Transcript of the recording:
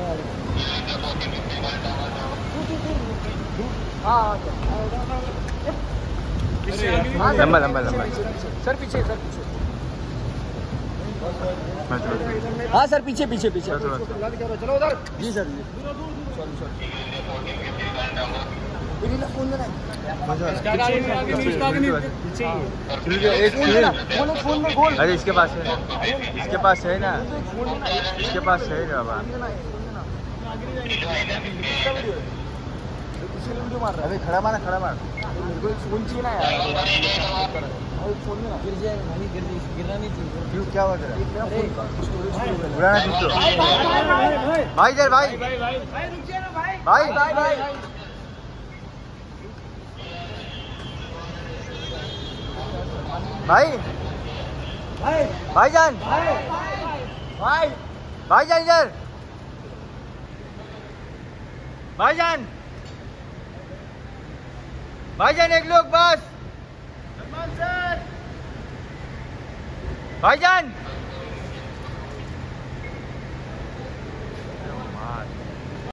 लंबा लंबा लंबा सर पीछे हाँ सर पीछे पीछे पीछे चलो उधर जी सर फोन अरे इसके पास है ना बाबा अरे खड़ा मार फोन चाहिए ना यार फोन में गिर जाए गिरना नहीं चाहिए क्या बात है भाई इधर भाई भाई भाई भाई भाई भाईजान भाई भाईजान इधर भाईजान भाईजान एक लोग बस सलमान सर भाईजान।